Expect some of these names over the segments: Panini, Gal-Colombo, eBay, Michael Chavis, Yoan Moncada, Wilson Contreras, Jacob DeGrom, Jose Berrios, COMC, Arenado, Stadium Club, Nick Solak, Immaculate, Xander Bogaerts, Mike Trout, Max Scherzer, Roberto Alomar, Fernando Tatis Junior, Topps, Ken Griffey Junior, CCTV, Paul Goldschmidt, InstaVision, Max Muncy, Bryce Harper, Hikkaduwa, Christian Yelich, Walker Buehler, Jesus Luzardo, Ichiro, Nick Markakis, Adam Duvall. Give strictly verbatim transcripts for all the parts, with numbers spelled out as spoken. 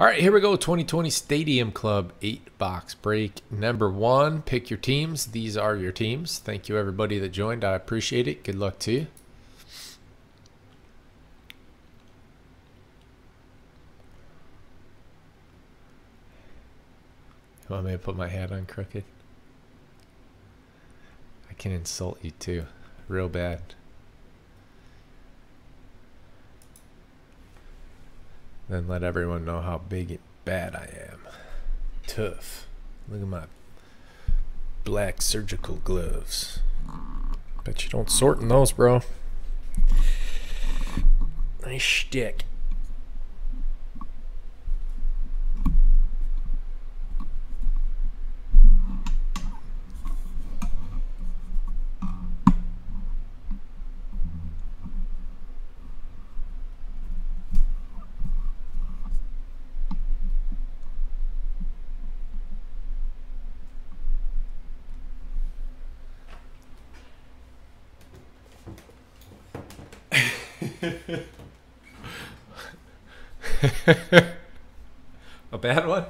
All right, here we go, twenty twenty Stadium Club eight box break number one. Pick your teams. These are your teams. Thank you everybody that joined. I appreciate it. Good luck to you. You want me to put my hat on crooked? I can insult you too, real bad. Then let everyone know how big and bad I am. Tough. Look at my black surgical gloves. Bet you don't sort in those, bro. Nice shtick. A bad one?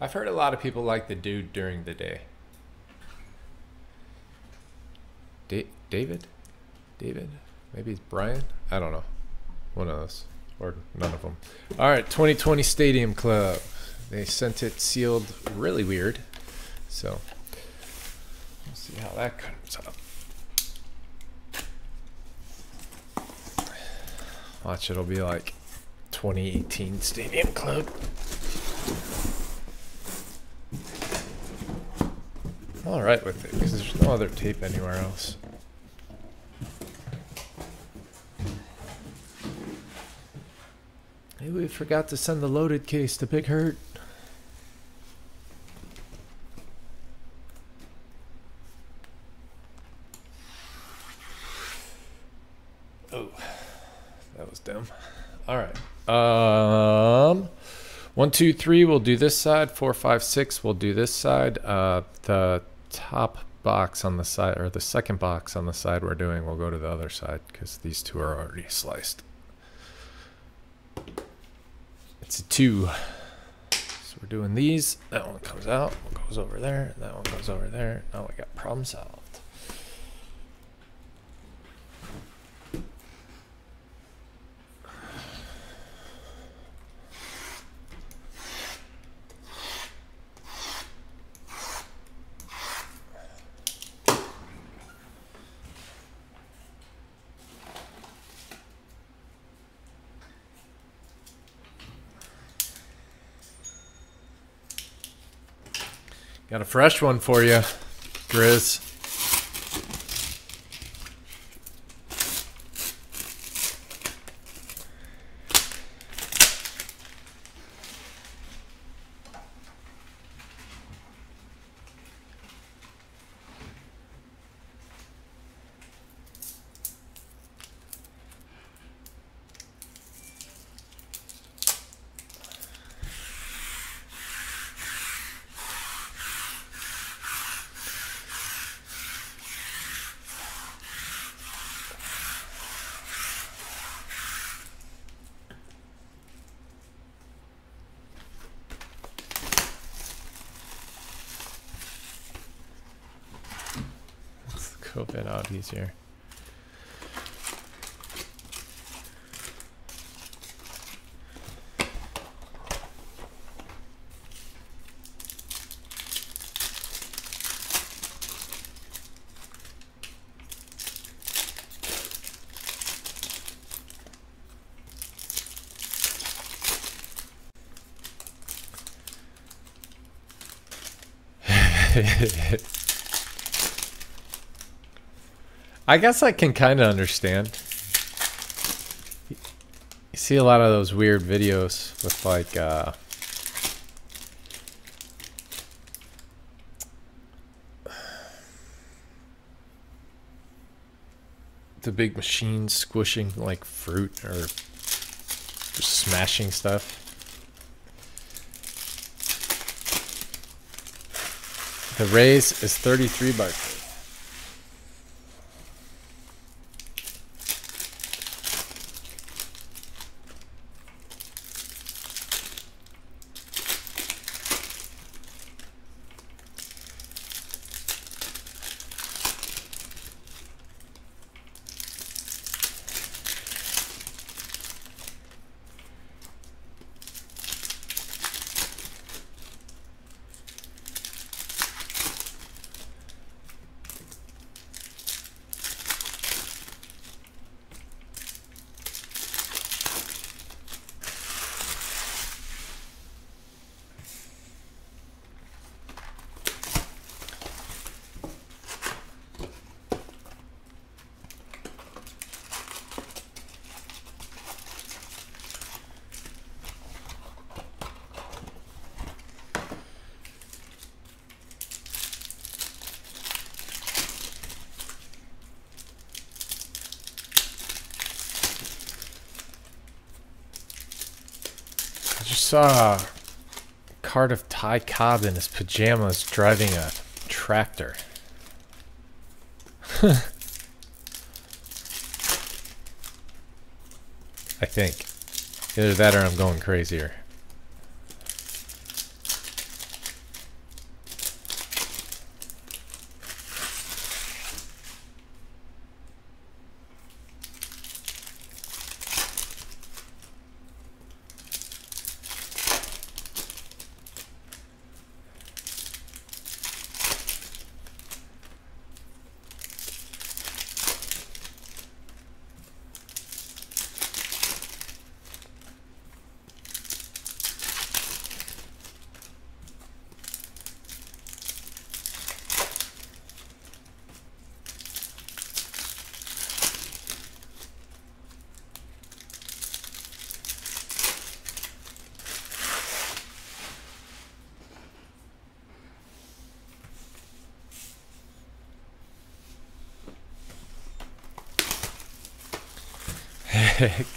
I've heard a lot of people like the dude during the day. Da David? David? Maybe it's Brian? I don't know. One of those. Or none of them. All right, twenty twenty Stadium Club. They sent it sealed really weird. So, we'll see how that comes up. Watch, it'll be like twenty eighteen Stadium Club. I'm all right with it, because there's no other tape anywhere else. Hey, we forgot to send the loaded case to Big Hurt. Oh, that was dumb. All right. Um, one, two, three. We'll do this side. Four, five, six. We'll do this side. Uh, the top box on the side, or the second box on the side we're doing, we'll go to the other side because these two are already sliced. It's a two. So we're doing these. That one comes out. One goes over there. That one goes over there. Now we got problem solved. Got a fresh one for you, Grizz. Open out easier. I guess I can kind of understand. You see a lot of those weird videos with like uh, the big machines squishing like fruit or just smashing stuff. The raise is thirty-three bucks. Saw card of Ty Cobb in his pajamas driving a tractor. I think either that or I'm going crazier.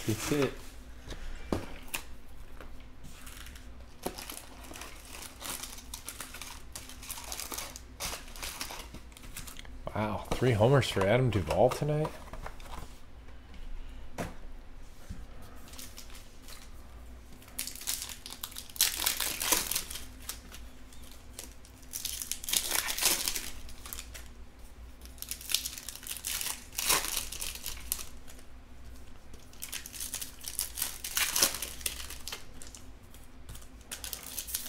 That's it. Wow, three homers for Adam Duvall tonight?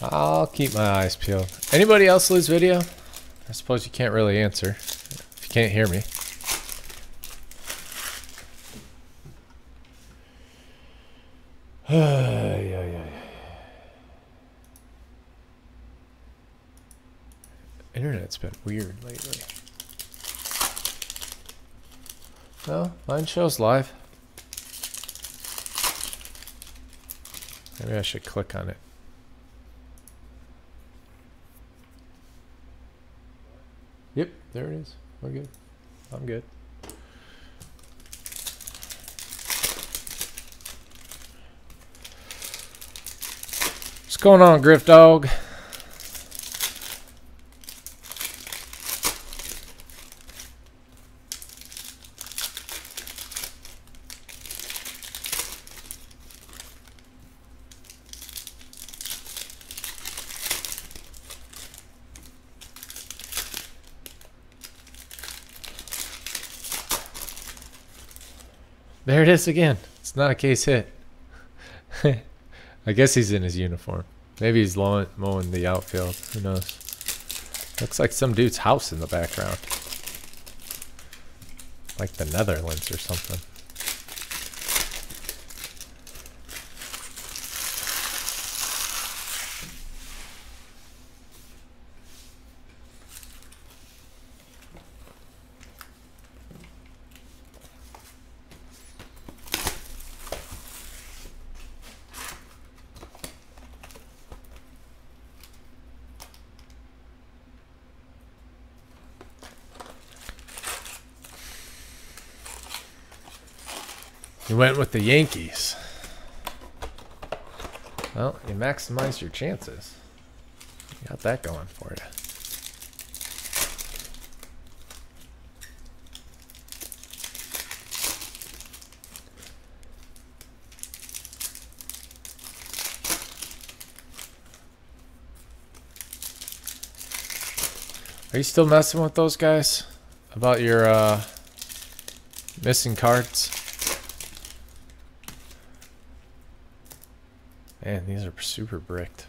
I'll keep my eyes peeled. Anybody else lose video? I suppose you can't really answer if you can't hear me. Internet's been weird lately. No, mine shows live. Maybe I should click on it. Yep, there it is. We're good. I'm good. What's going on, Griff Dog? There it is again. It's not a case hit. I guess he's in his uniform. Maybe he's mowing the outfield. Who knows? Looks like some dude's house in the background. Like the Netherlands or something. You went with the Yankees. Well, you maximize your chances. You got that going for you. Are you still messing with those guys about your uh, missing cards? Man, these are super bricked.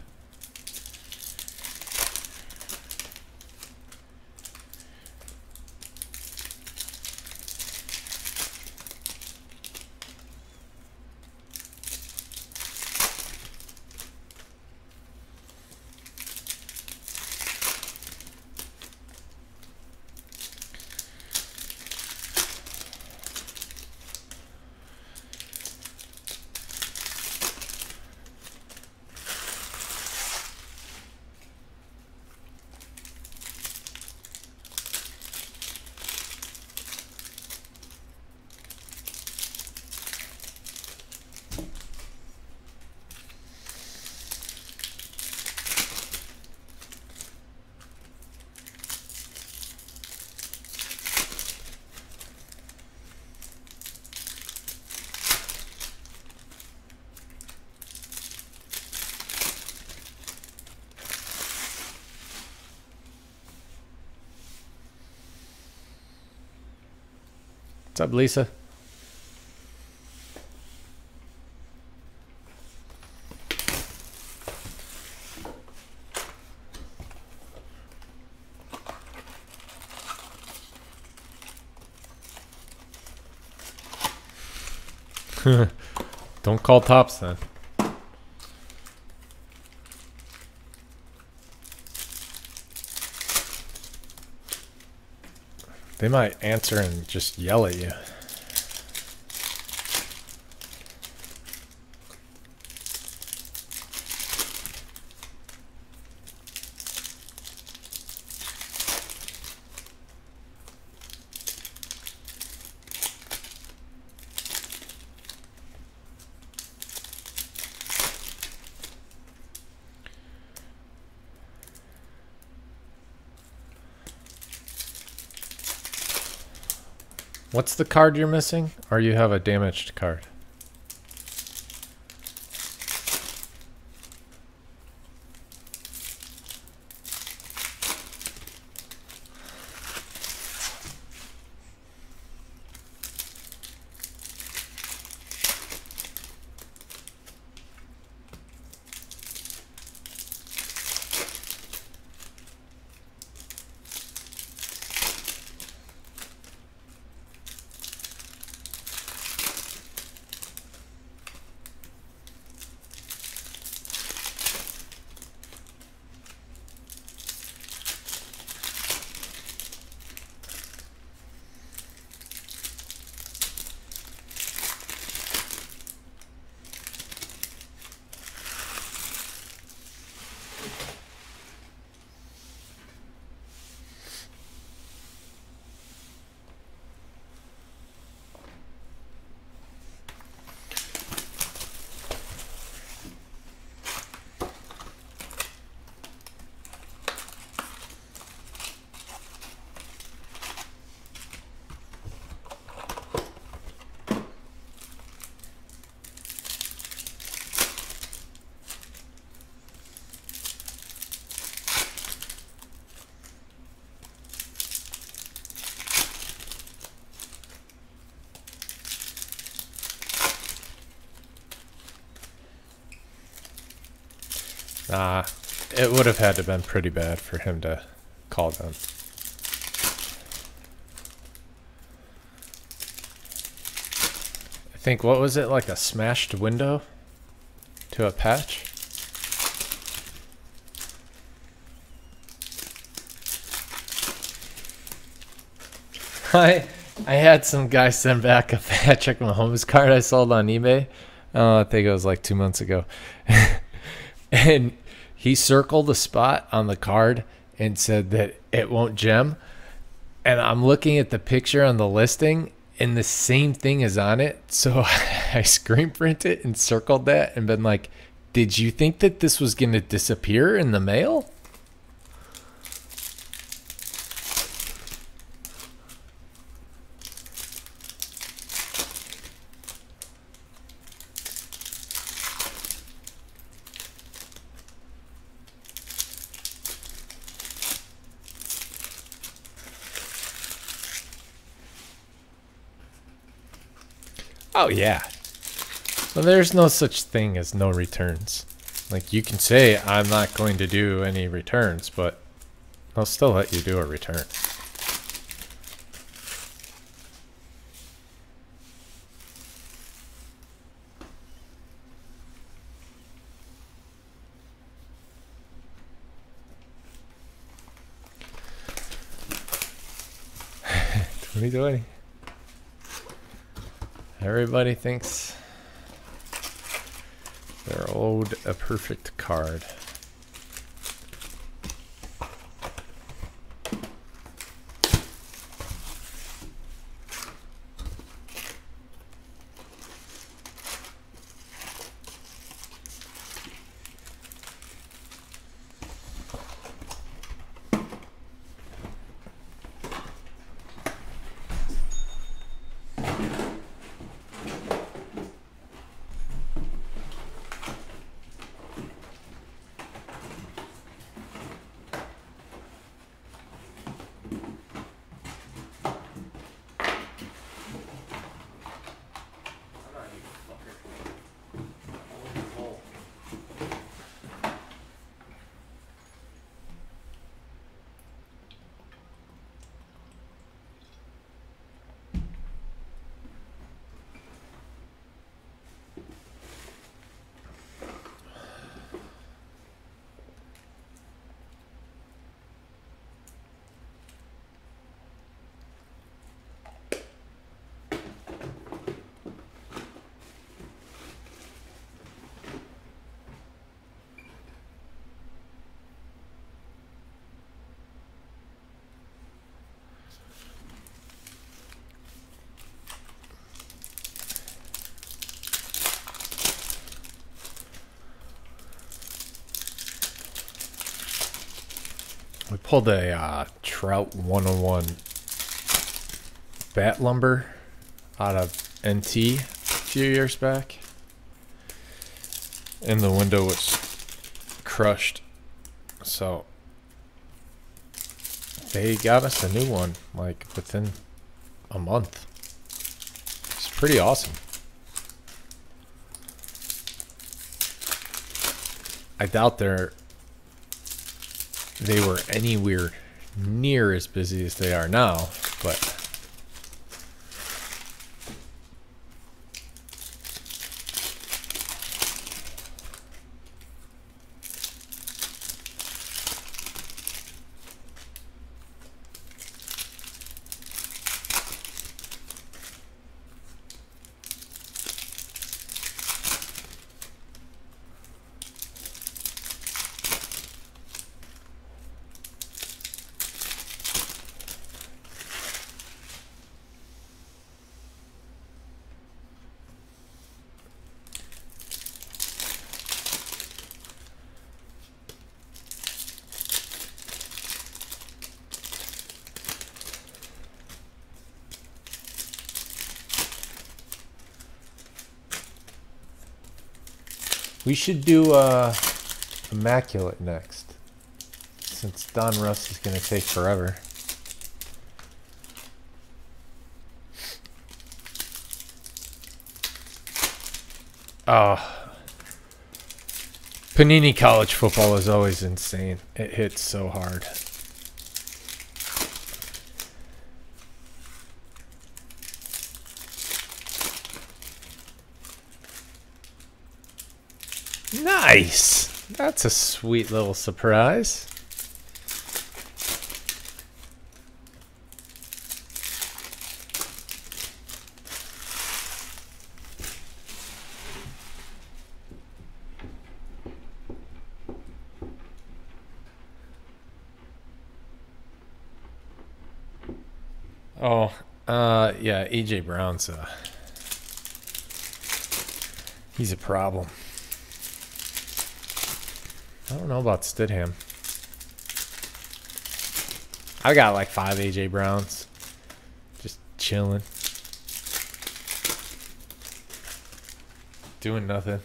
What's up, Lisa? Don't call Topps then. They might answer and just yell at you. What's the card you're missing, or you have a damaged card? Nah, it would have had to been pretty bad for him to call them. I think, what was it, like a smashed window to a patch? I, I had some guy send back a Patrick Mahomes card I sold on eBay. Oh, I think it was like two months ago. And he circled a spot on the card and said that it won't gem. And I'm looking at the picture on the listing, and the same thing is on it. So I screen printed it and circled that and been like, did you think that this was going to disappear in the mail? Oh yeah. Well, there's no such thing as no returns. Like, you can say I'm not going to do any returns, but I'll still let you do a return. twenty twenty. Everybody thinks they're owed a perfect card. We pulled a uh, Trout one oh one bat lumber out of N T a few years back, and the window was crushed, so they got us a new one like within a month. It's pretty awesome. I doubt they're they were anywhere near as busy as they are now, but we should do uh, Immaculate next, since Donruss is going to take forever. Oh, Panini college football is always insane. It hits so hard. Nice! That's a sweet little surprise. Oh, uh, yeah, A J Brown's a... he's a problem. I don't know about Stidham. I got like five A J Browns. Just chilling. Doing nothing.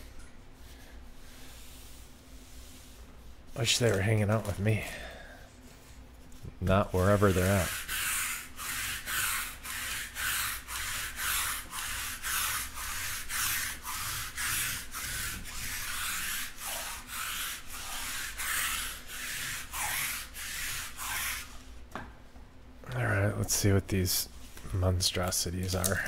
Wish they were hanging out with me. Not wherever they're at. Let's see what these monstrosities are.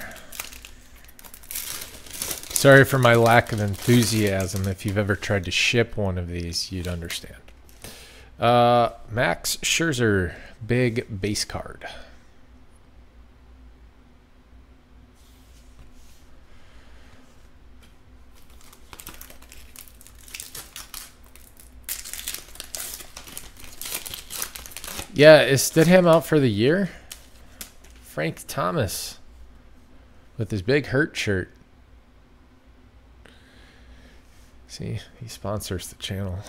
Sorry for my lack of enthusiasm. If you've ever tried to ship one of these, you'd understand. Uh, Max Scherzer, big base card. Yeah, is Stidham out for the year? Frank Thomas with his big hurt shirt. See, he sponsors the channel.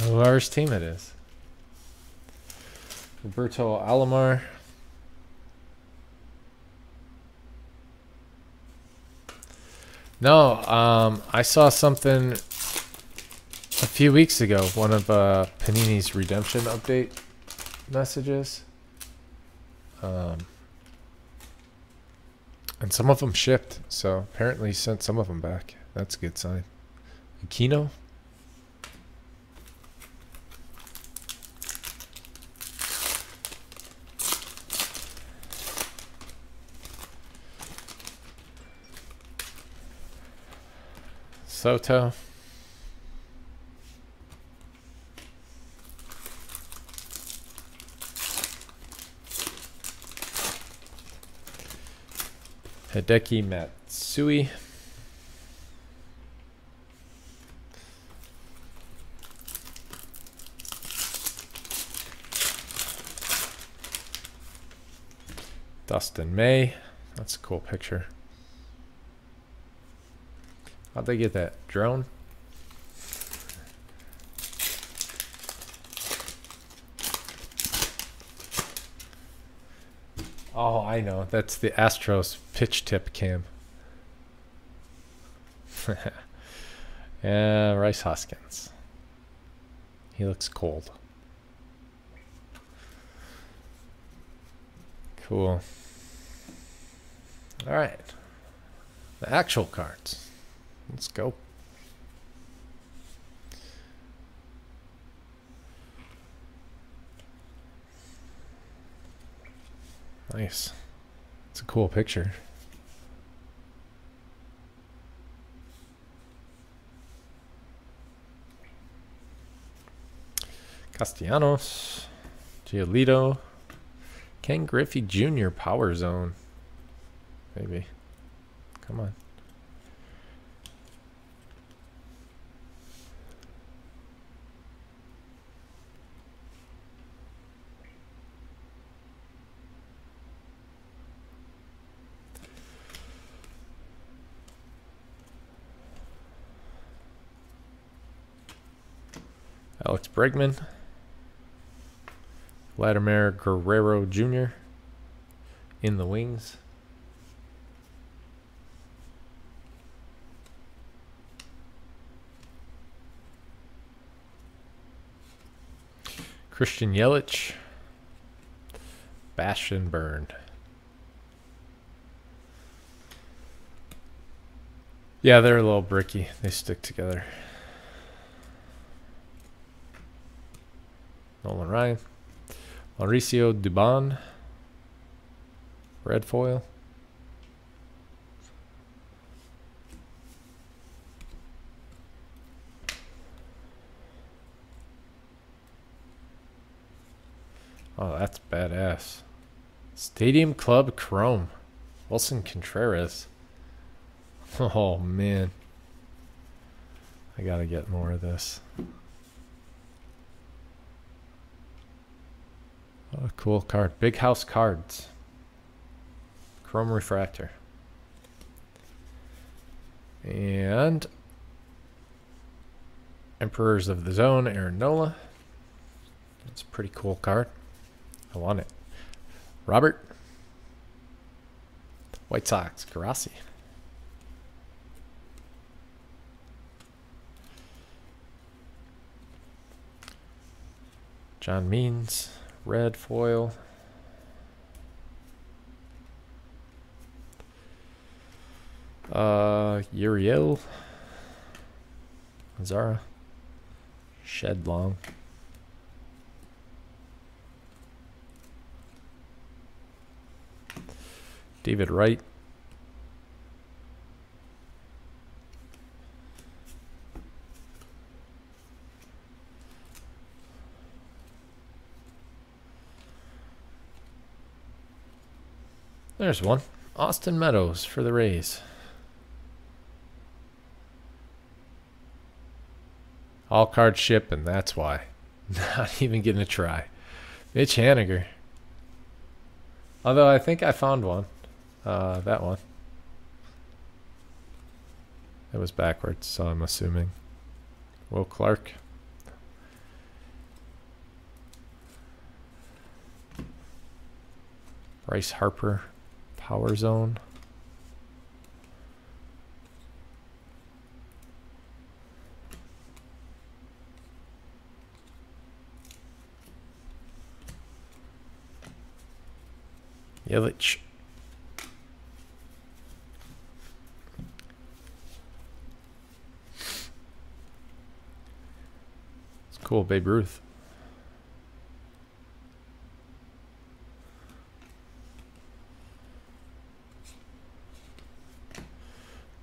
Whoever's team it is. Roberto Alomar. No, um, I saw something a few weeks ago, one of uh, Panini's redemption update messages. Um, and some of them shipped, so apparently sent some of them back. That's a good sign. Aquino? Soto. Hideki Matsui. Dustin May. That's a cool picture. How'd they get that? Drone? Oh, I know. That's the Astros pitch tip cam. Yeah, Rice Hoskins. He looks cold. Cool. All right. The actual cards. Let's go. Nice. It's a cool picture. Castellanos, Giolito, Ken Griffey Junior Power Zone. Maybe. Come on. Alex Bregman, Latimer Guerrero Junior in the wings. Christian Yelich, Bastian Byrne. Yeah, they're a little bricky. They stick together. Nolan Ryan, Mauricio Dubon, red foil. Oh, that's badass. Stadium Club Chrome, Wilson Contreras. Oh, man. I gotta get more of this. What a cool card. Big House Cards. Chrome Refractor. And Emperors of the Zone, Aaron Nola. That's a pretty cool card. I want it. Robert. White Sox, Carrassi. John Means. Red foil. Uh, Uriel, Zara, Shed Long. David Wright. There's one. Austin Meadows for the Rays. All card ship, and that's why. Not even getting a try. Mitch Haniger. Although I think I found one. Uh, that one. It was backwards, so I'm assuming. Will Clark. Bryce Harper. Power Zone. Yelich. It's cool, Babe Ruth.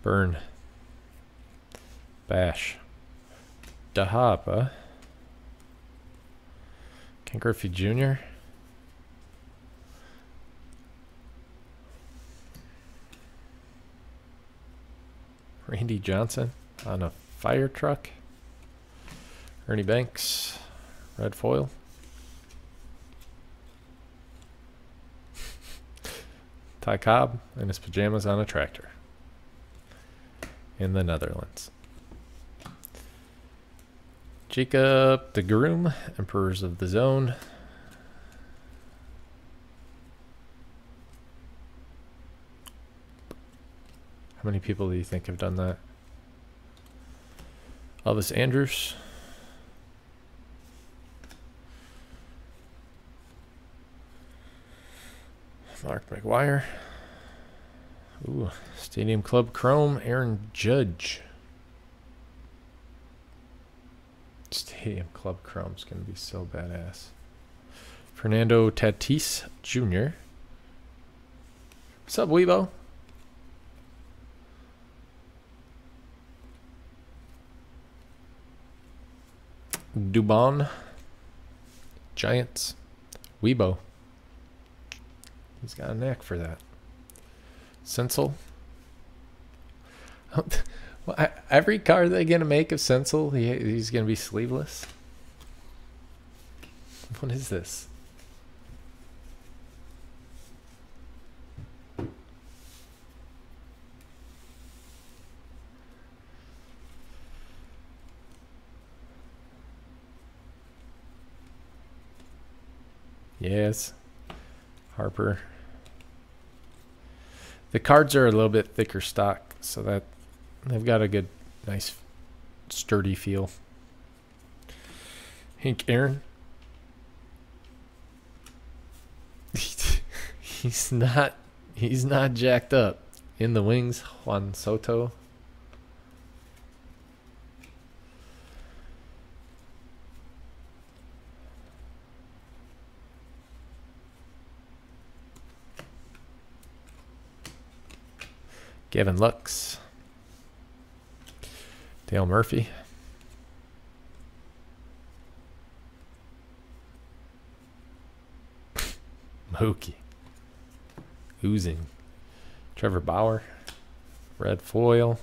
Burn. Bash. Dahaba. Ken Griffey Junior Randy Johnson on a fire truck. Ernie Banks. Red foil. Ty Cobb in his pajamas on a tractor. In the Netherlands. Jacob DeGrom, Emperors of the Zone. How many people do you think have done that? Elvis Andrus. Mark McGwire. Ooh, Stadium Club Chrome, Aaron Judge. Stadium Club Chrome's gonna be so badass. Fernando Tatis Junior What's up, Weibo? Dubon. Giants. Weibo. He's got a knack for that. Senzel. Well, I, every card they're going to make of Senzel, he, he's going to be sleeveless. What is this? Yes. Harper. The cards are a little bit thicker stock, so that they've got a good, nice, sturdy feel. Hank Aaron. he's not, he's not jacked up. In the wings, Juan Soto. Gavin Lux. Dale Murphy. Mookie. Oozing. Trevor Bauer. Red foil.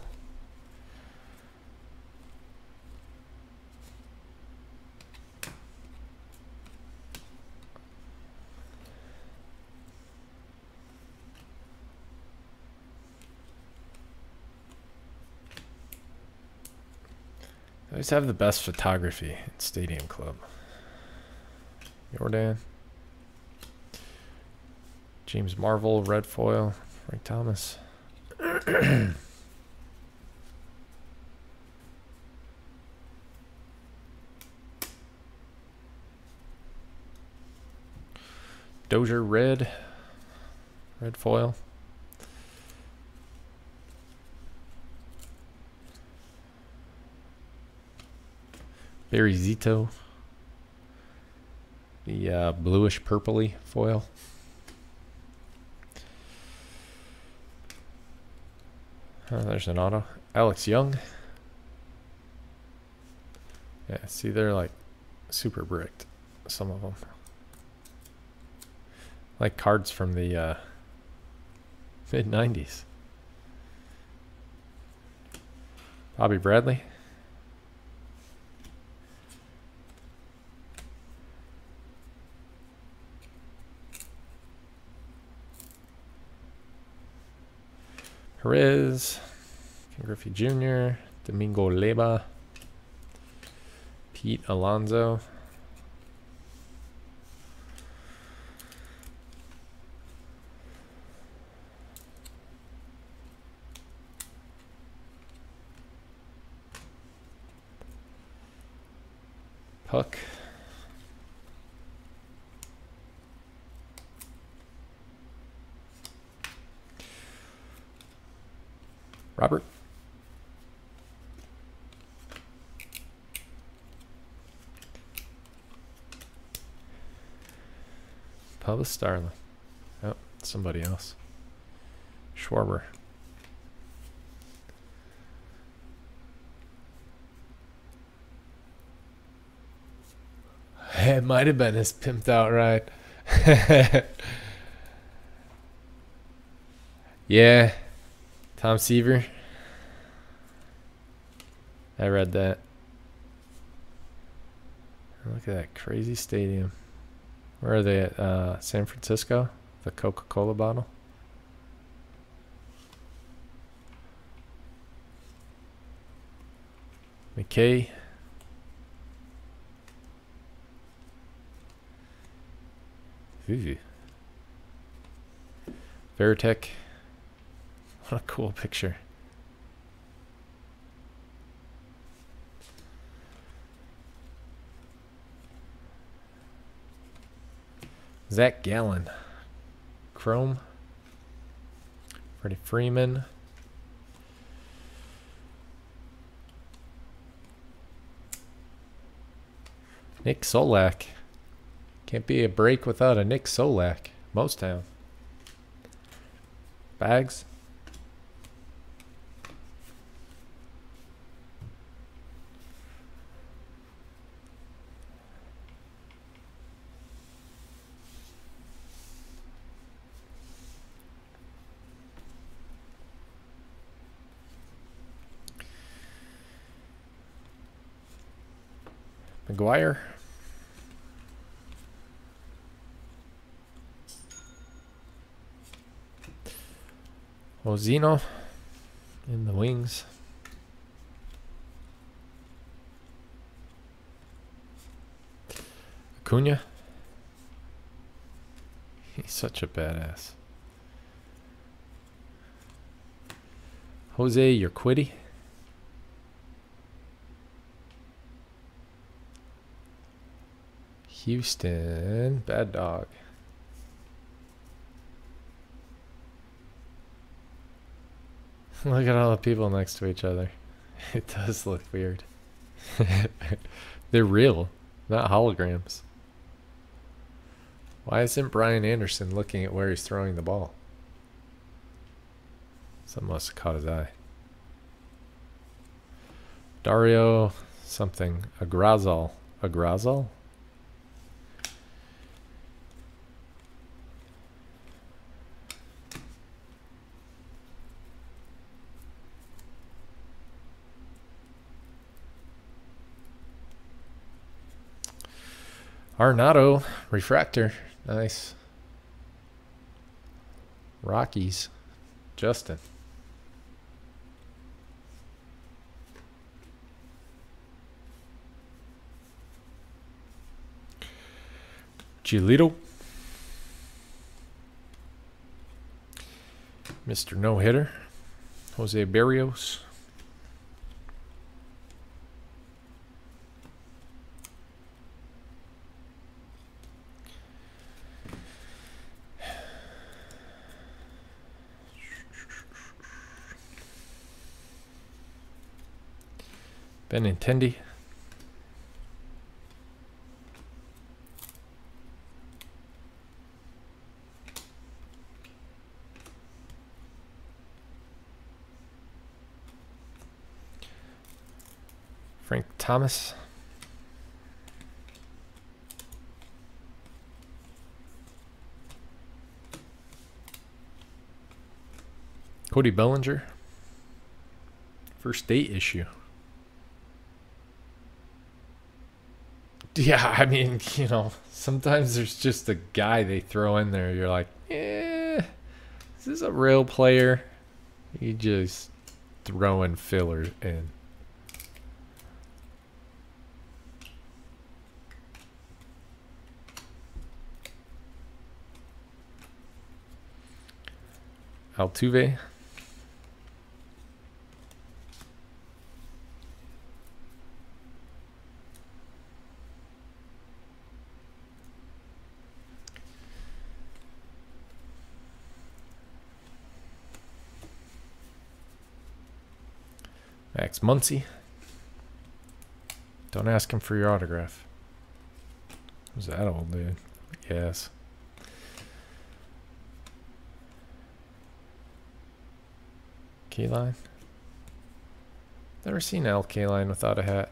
Always have the best photography at Stadium Club. Jordan. James Marvel, red foil. Frank Thomas. Dozier, red. Red foil. Barry Zito. The uh, bluish purpley foil. Oh, there's an auto. Alex Young. Yeah, see, they're like super bricked, some of them. Like cards from the uh, mid nineties. Bobby Bradley. Perez, Ken Griffey Junior, Domingo Leyva, Pete Alonso, Puck. Robert. Paulus Starling. Oh, somebody else. Schwarber. It might have been his pimped out ride. Yeah. Tom Seaver. I read that. Look at that crazy stadium. Where are they at? Uh, San Francisco? The Coca-Cola bottle? McKay. Ooh. Veritek. What a cool picture. Zach Gallen. Chrome. Freddie Freeman. Nick Solak. Can't be a break without a Nick Solak. Mostown. Bags. McGuire. Ozino in the wings. Acuna. He's such a badass. Jose Urquidy. Houston, Bad Dog. Look at all the people next to each other. It does look weird. They're real, not holograms. Why isn't Brian Anderson looking at where he's throwing the ball? Something must have caught his eye. Dario something. Agrazal. Agrazal? Arnauto, refractor, nice. Rockies, Justin. Giolito. Mister No-Hitter, Jose Berrios. Benintendi. Frank Thomas. Cody Bellinger. First date issue. Yeah, I mean, you know, sometimes there's just a guy they throw in there. You're like, eh, is this a real player? You just throw in fillers in. Altuve. Max Muncy. Don't ask him for your autograph. Who's that old dude? Yes. K-Line. Never seen Al K-Line without a hat.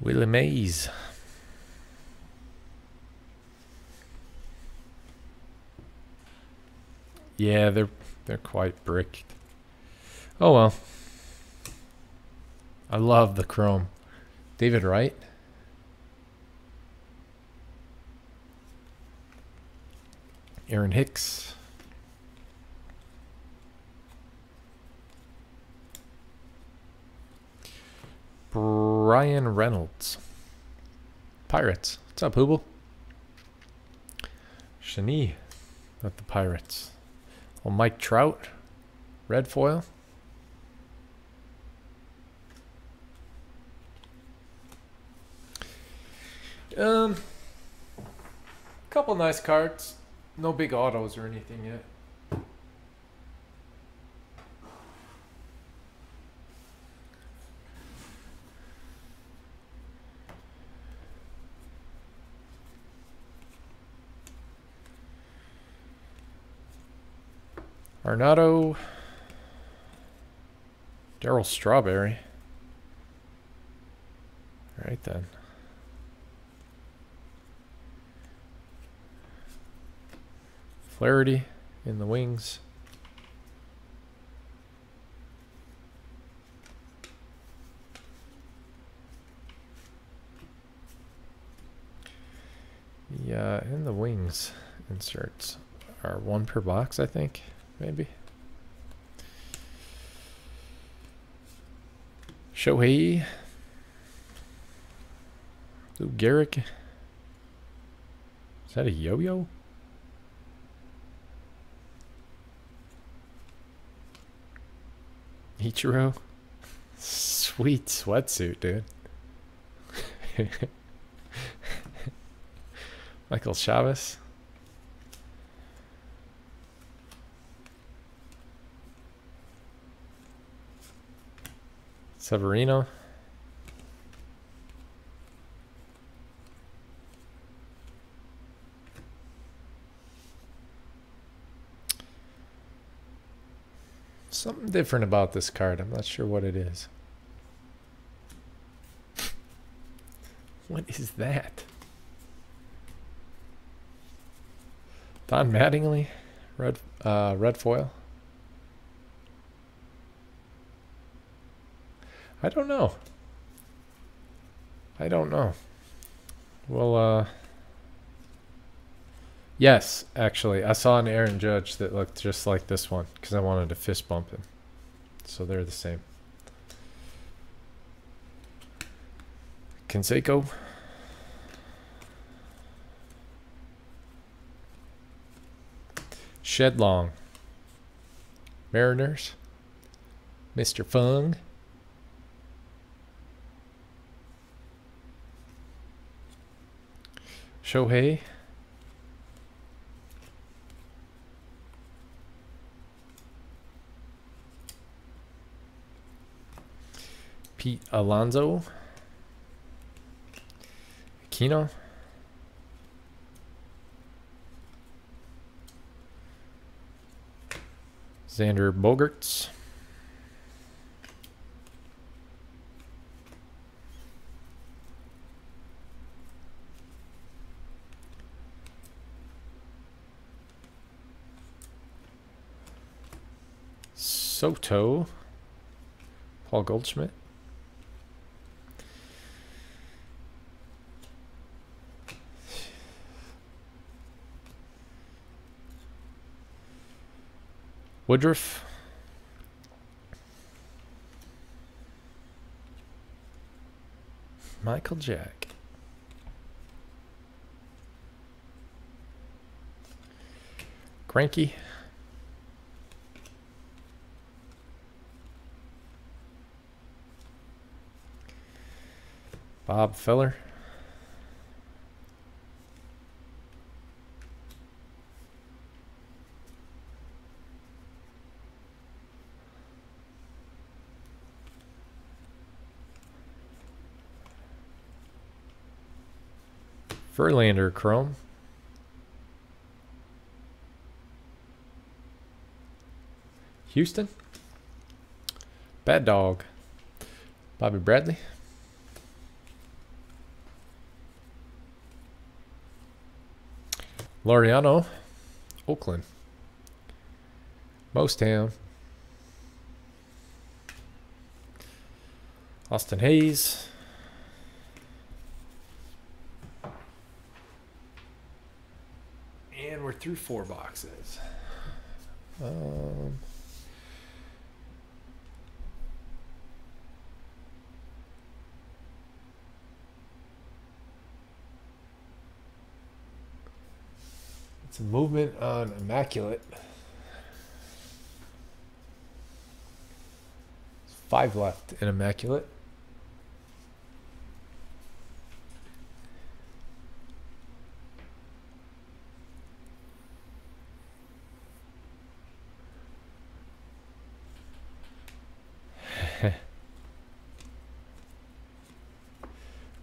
Willie Mays. Yeah, they're they're quite bricked. Oh well. I love the chrome. David Wright. Aaron Hicks. Brian Reynolds. Pirates. What's up, Hubble? Shani. Not the Pirates. Well, Mike Trout. Red foil. Um, couple nice cards. No big autos or anything yet. Arnado, Darryl Strawberry. All right then. Flaherty in the wings. Yeah, in the wings inserts are one per box, I think. Maybe. Shohei. Lou Gehrig. Is that a yo-yo? Ichiro. Sweet sweatsuit, dude. Michael Chavis. Severino. Something different about this card. I'm not sure what it is. What is that? Don Mattingly, red, uh, red foil. I don't know. I don't know. Well, uh... yes, actually. I saw an Aaron Judge that looked just like this one because I wanted to fist bump him. So they're the same. Canseco. Shedlong. Mariners. Mister Fung. Shohei. Pete Alonso. Aquino. Xander Bogaerts. Soto. Paul Goldschmidt. Woodruff. Michael Jack. Greinke. Bob Feller. Verlander Chrome. Houston. Bad Dog. Bobby Bradley. Laureano. Oakland. Mostam. Austin Hayes. We're through four boxes. Um, it's a movement on Immaculate. There's five left in Immaculate.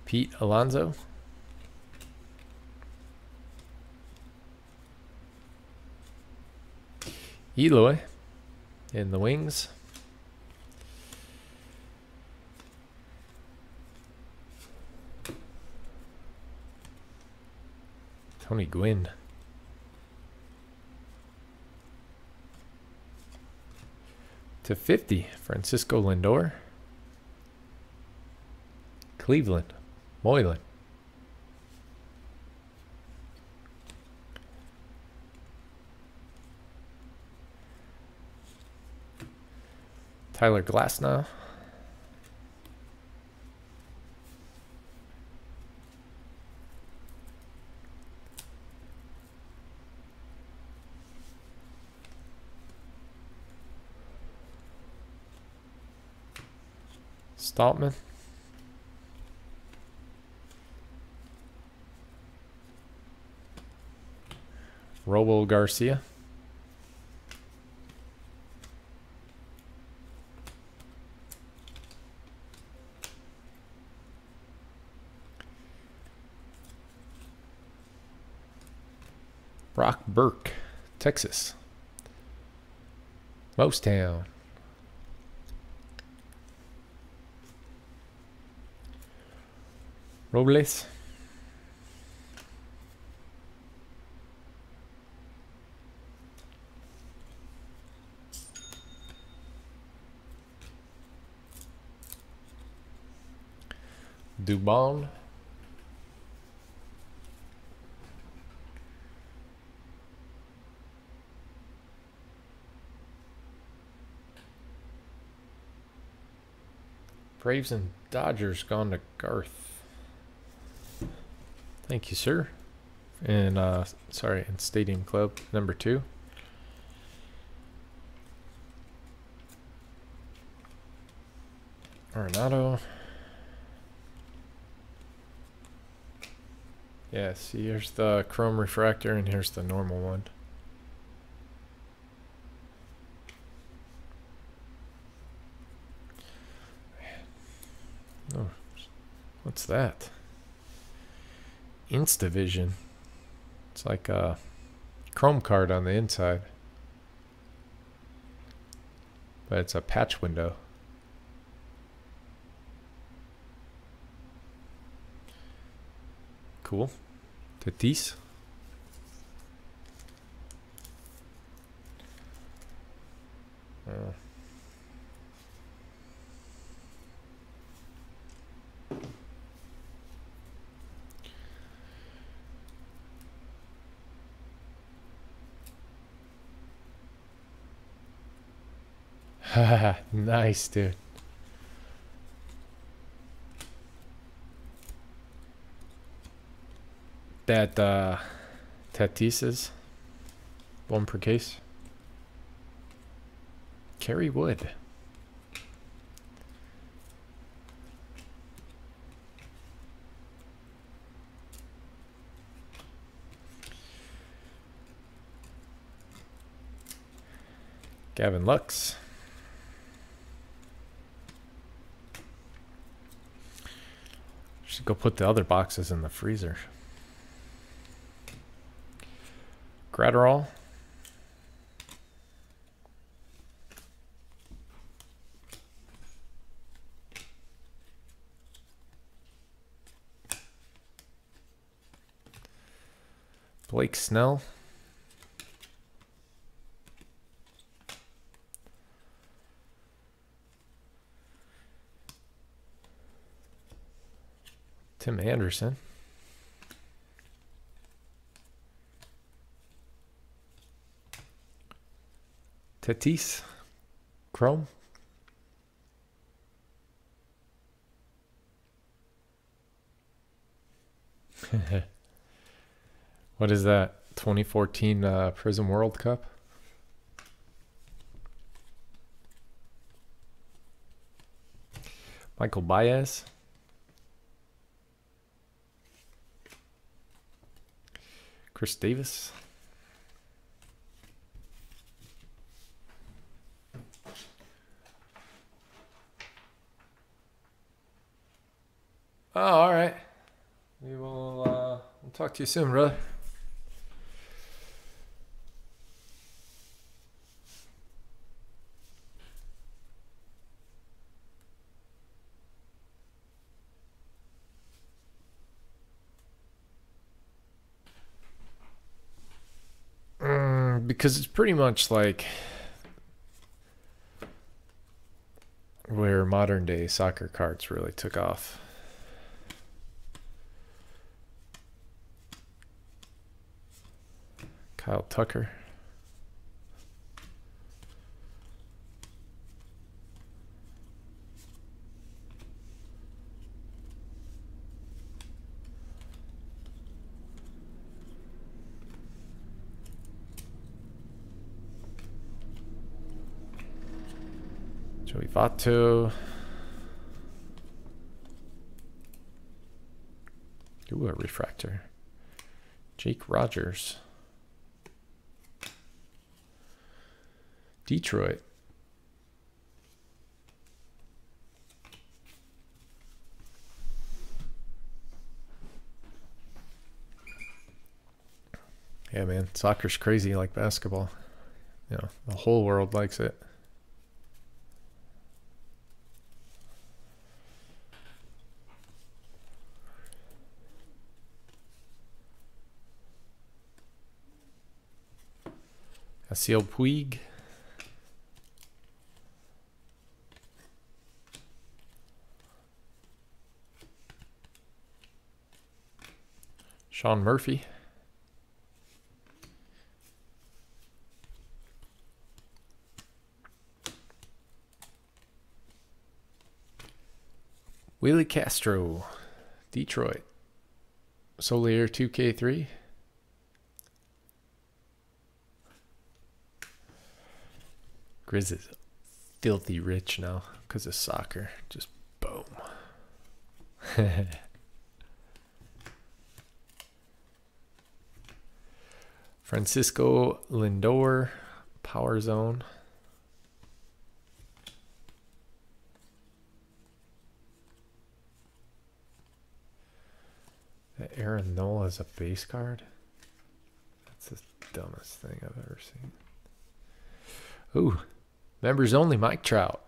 Pete Alonso. Eloy in the wings. Tony Gwynn. To fifty, Francisco Lindor. Cleveland. Moylan. Tyler Glasnow. Stoltman. Robo Garcia. Brock Burke, Texas. Mostown. Robles. Dubon. Braves and Dodgers gone to Garth. Thank you, sir. And uh, sorry, and Stadium Club number two. Arenado. Yeah, see, here's the chrome refractor and here's the normal one. Man. What's that? InstaVision. It's like a chrome card on the inside, but it's a patch window. Cool. Tatis. Uh. Haha, nice, dude. That uh, Tatis's, one per case. Kerry Wood. Gavin Lux. Should go put the other boxes in the freezer. Gratterall. Blake Snell. Tim Anderson. Tatis, chrome. What is that? twenty fourteen uh, Prism World Cup? Michael Baez. Chris Davis. Oh, all right. We will uh, we'll talk to you soon, brother. Mm, because it's pretty much like where modern day soccer cards really took off. Kyle Tucker. Joey Votto. Ooh, a refractor. Jake Rogers. Detroit. Yeah, man, soccer's crazy like basketball. You know, the whole world likes it. Asiel Puig. Sean Murphy. Willie Castro, Detroit. Solier two K three. Grizz is filthy rich now because of soccer. Just boom. Francisco Lindor, Power Zone. Aaron Nola as a base card? That's the dumbest thing I've ever seen. Ooh, members only Mike Trout.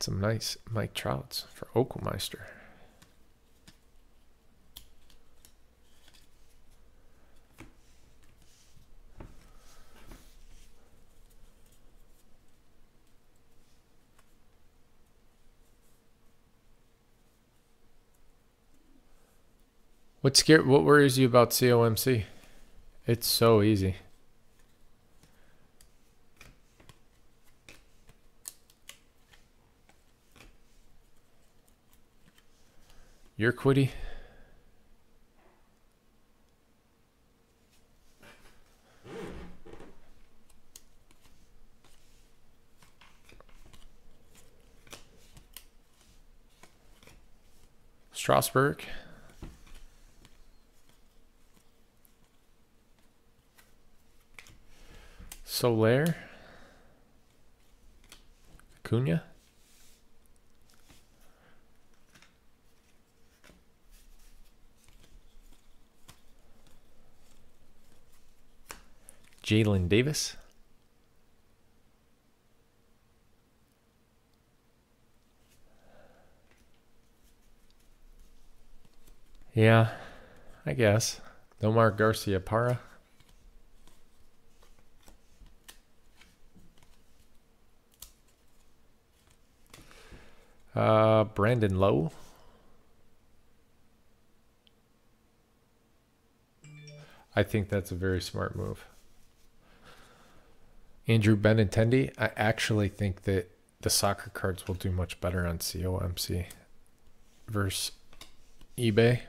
Some nice Mike Trouts for Okelmeister. What scared, what worries you about C O M C? It's so easy. You're quitty. Strasburg. Soler, Acuna, Jalen Davis, yeah, I guess, Nomar Garciaparra. Uh, Brandon Lowe. I think that's a very smart move. Andrew Benintendi. I actually think that the soccer cards will do much better on C O M C versus eBay,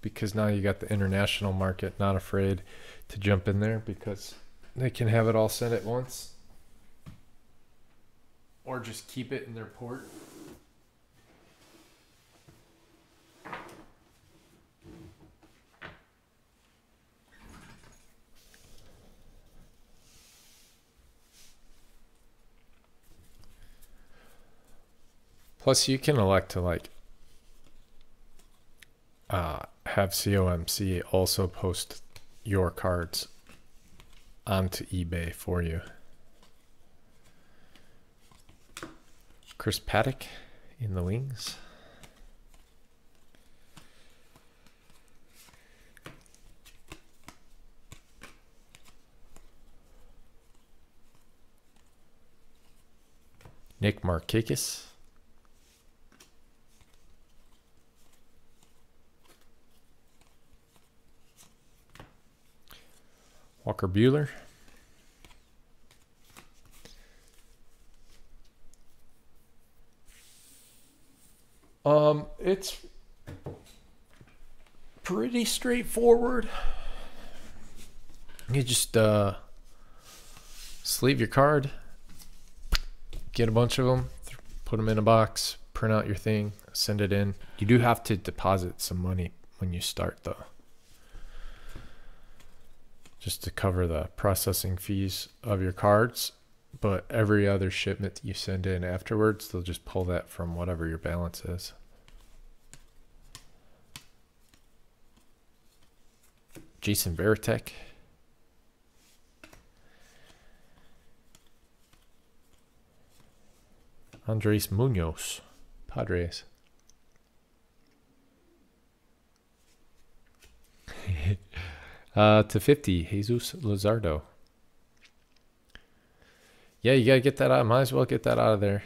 because now you got the international market not afraid to jump in there because they can have it all sent at once or just keep it in their port. Plus, you can elect to like uh, have C O M C also post your cards onto eBay for you. Chris Paddock in the wings. Nick Markakis. Walker Buehler. Um, it's pretty straightforward. You just uh, sleeve your card, get a bunch of them, put them in a box, print out your thing, send it in. You do have to deposit some money when you start, though, just to cover the processing fees of your cards. But every other shipment you send in afterwards, they'll just pull that from whatever your balance is. Jason Veritek. Andres Munoz, Padres. Uh, to fifty, Jesus Luzardo. Yeah, you got to get that out. Might as well get that out of there.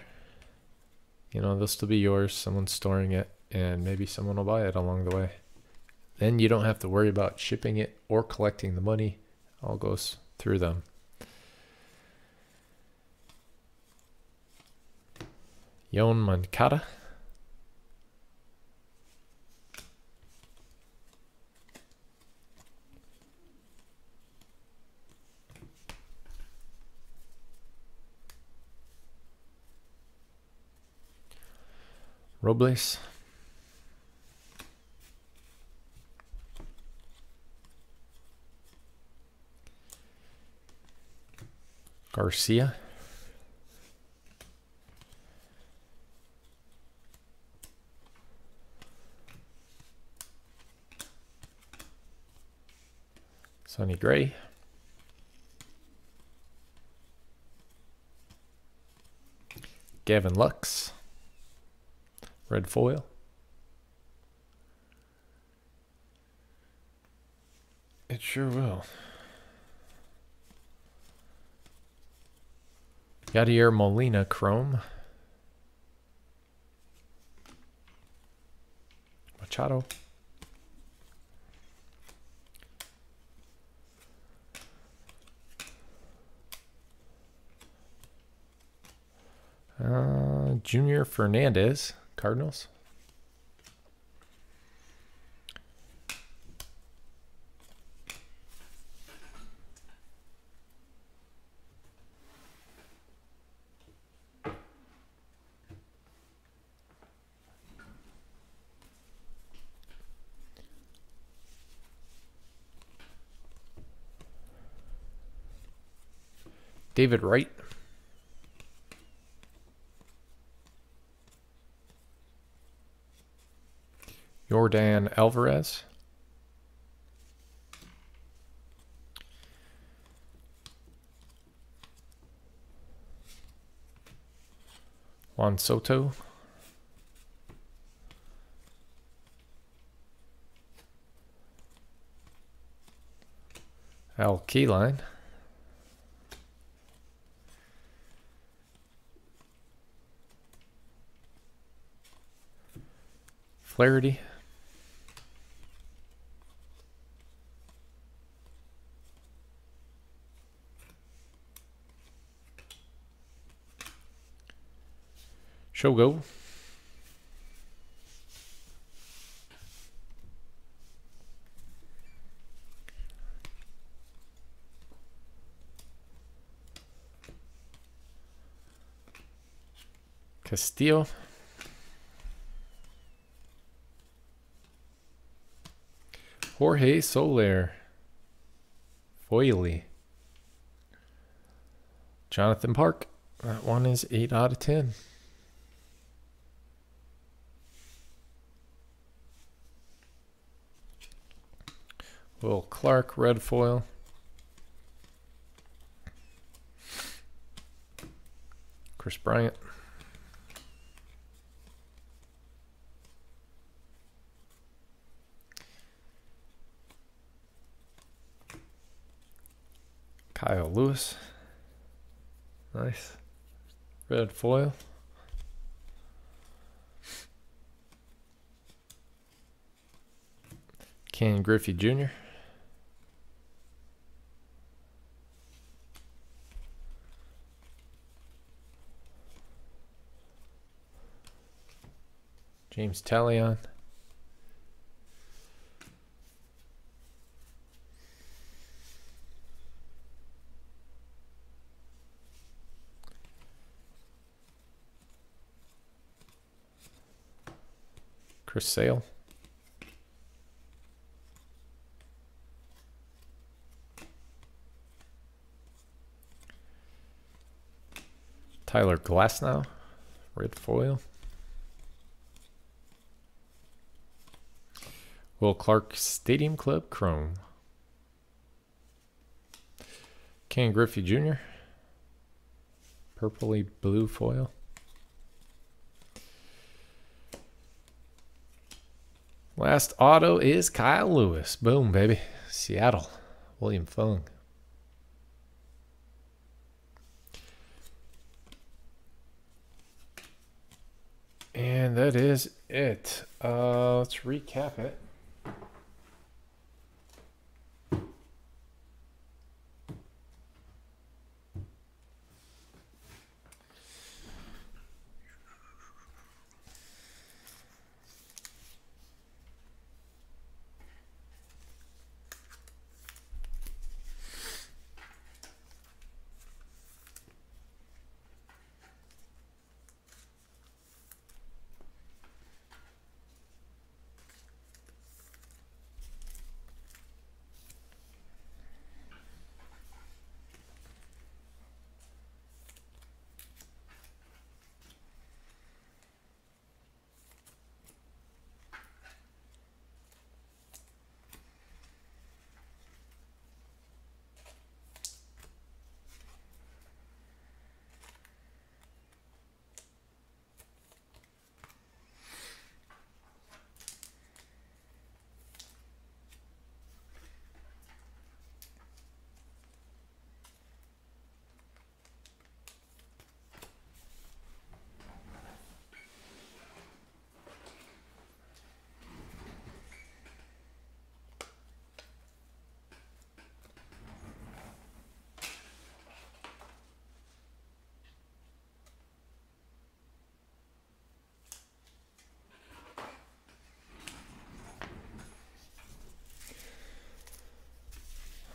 You know, they'll still be yours. Someone's storing it, and maybe someone will buy it along the way. Then you don't have to worry about shipping it or collecting the money. All goes through them. Yoan Moncada. Robles. Garcia. Sonny Gray. Gavin Lux. Red foil. It sure will. Yadier Molina Chrome. Machado. Uh, Junior Fernandez, Cardinals. David Wright. Jordan Alvarez. Juan Soto. Al Keyline. Flaherty. Shogo. Castillo. Jorge Soler. Foily. Jonathan Park. That one is eight out of ten. Will Clark, red foil. Chris Bryant. Kyle Lewis. Nice. Red foil. Ken Griffey Junior James Talion. Chris Sale. Tyler Glasnow, red foil. Will Clark, Stadium Club, Chrome. Ken Griffey Junior Purpley blue foil. Last auto is Kyle Lewis. Boom, baby. Seattle. William Fung. And that is it. Uh, let's recap it.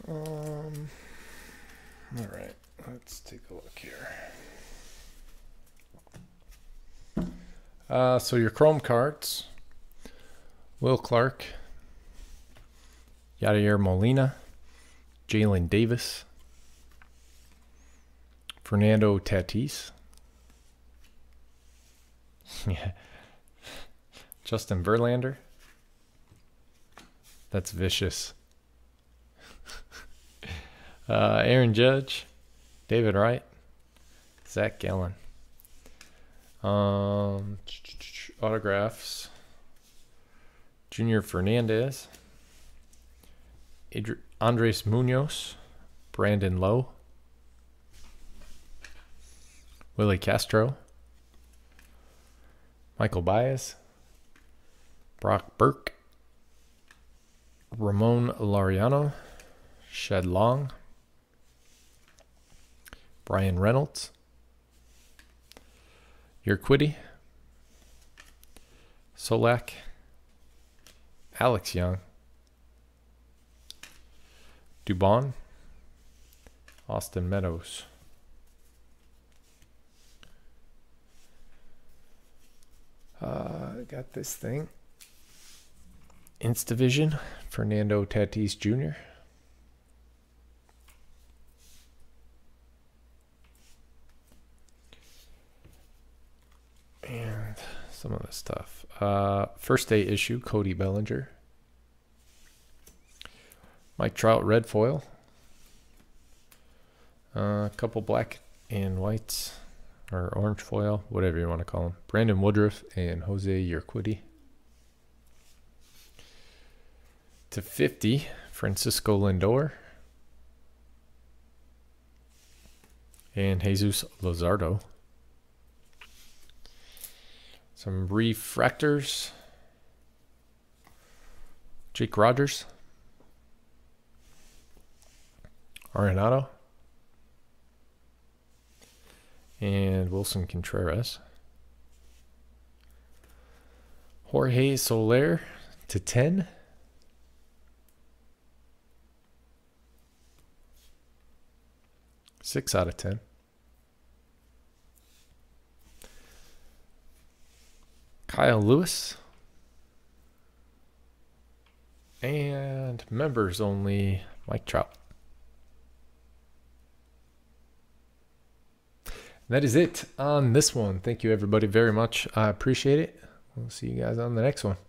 Um, all right, let's take a look here. Uh, so your Chrome cards, Will Clark, Yadier Molina, Jalen Davis, Fernando Tatis, yeah, Justin Verlander. That's vicious. uh, Aaron Judge, David Wright, Zach Gallen. Um, autographs. Junior Fernandez, Adri Andres Munoz, Brandon Lowe, Willie Castro, Michael Baez, Brock Burke, Ramon Laureano, Shed Long, Brian Reynolds, Urquidy, Solak, Alex Young, Dubon, Austin Meadows. Uh, got this thing. InstaVision, Fernando Tatis Junior And some of this stuff. Uh, first day issue, Cody Bellinger. Mike Trout, red foil. Uh, a couple black and whites, or orange foil, whatever you want to call them. Brandon Woodruff and Jose Urquidy. To fifty, Francisco Lindor. And Jesus Luzardo. Some refractors. Jake Rogers. Arenado. And Wilson Contreras. Jorge Soler to ten. Six out of ten. Kyle Lewis. And members only, Mike Trout. That is it on this one. Thank you everybody very much. I appreciate it. We'll see you guys on the next one.